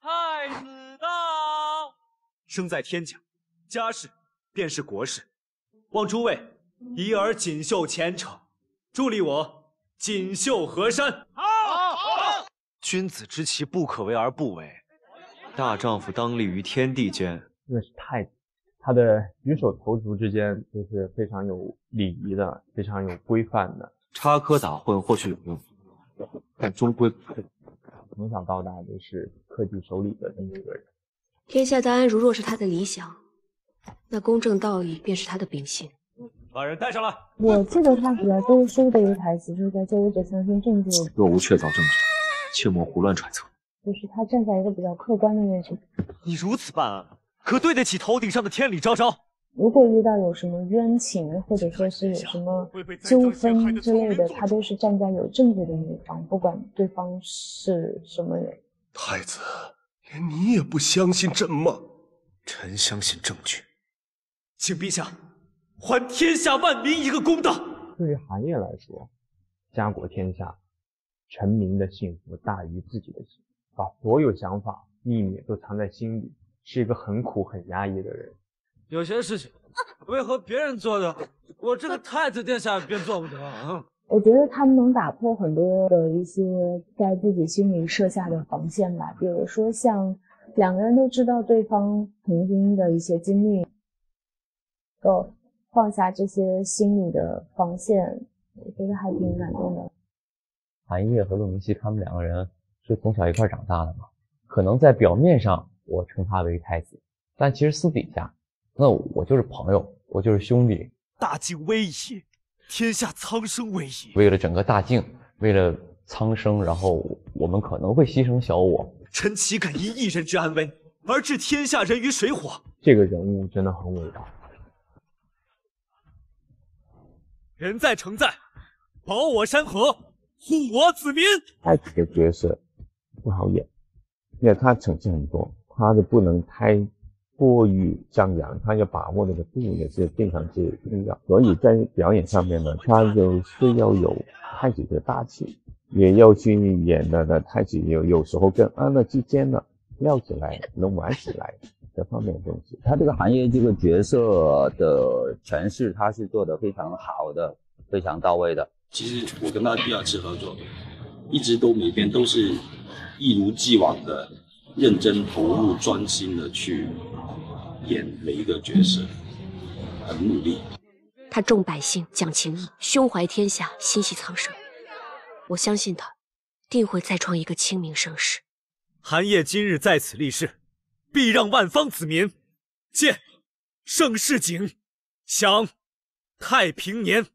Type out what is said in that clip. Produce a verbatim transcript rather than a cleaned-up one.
太子道，生在天家，家事便是国事，望诸位以尔锦绣前程，助力我锦绣河山。好，好。君子之器不可为而不为，大丈夫当立于天地间。那是太子，他的举手投足之间都是非常有礼仪的，非常有规范的。插科打诨或许有用，但终归不是。 从小到大都是恪尽守礼的这么一个人。天下大安如若是他的理想，那公正道义便是他的秉性。把人带上来。我记得他比较多说的一台词，就是在这里者相信证据，若无确凿证据，切莫胡乱揣测。就是他站在一个比较客观的位置。你如此办案，可对得起头顶上的天理昭昭。如果遇到有什么冤情，或者说是有什么纠纷之类的，他都是站在有证据的那一方，不管对方是什么人。太子，连你也不相信朕吗？臣相信证据，请陛下还天下万民一个公道。对于韩烨来说，家国天下，臣民的幸福大于自己的幸福，把所有想法、秘密都藏在心里，是一个很苦、很压抑的人。 有些事情，为何别人做的，我这个太子殿下便做不得啊？我觉得他们能打破很多的一些在自己心里设下的防线吧，比如说像两个人都知道对方曾经的一些经历，够放下这些心里的防线，我觉得还挺感动的。韩烨和陆明熙他们两个人是从小一块长大的嘛，可能在表面上我称他为太子，但其实私底下。 那我就是朋友，我就是兄弟。大晋危矣，天下苍生危矣。为了整个大晋，为了苍生，然后我们可能会牺牲小我。臣岂敢因一人之安危而置天下人于水火？这个人物真的很伟大。人在城在，保我山河，护我子民。太子的角色不好演，因为他逞强很多，他的不能太。 过于张扬，他要把握那个度也是非常之重要。所以在表演上面呢，他就是要有太子的大气，也要去演的呢。太子有有时候跟安乐之间呢，聊起来能玩起来这方面的东西。他这个行业这个角色的诠释，他是做的非常好的，非常到位的。其实我跟他第二次合作，一直都没变，都是一如既往的认真投入、专心的去。 演每一个角色，很努力。他重百姓，讲情义，胸怀天下，心系苍生。我相信他，定会再创一个清明盛世。韩烨今日在此立誓，必让万方子民见盛世景，享太平年。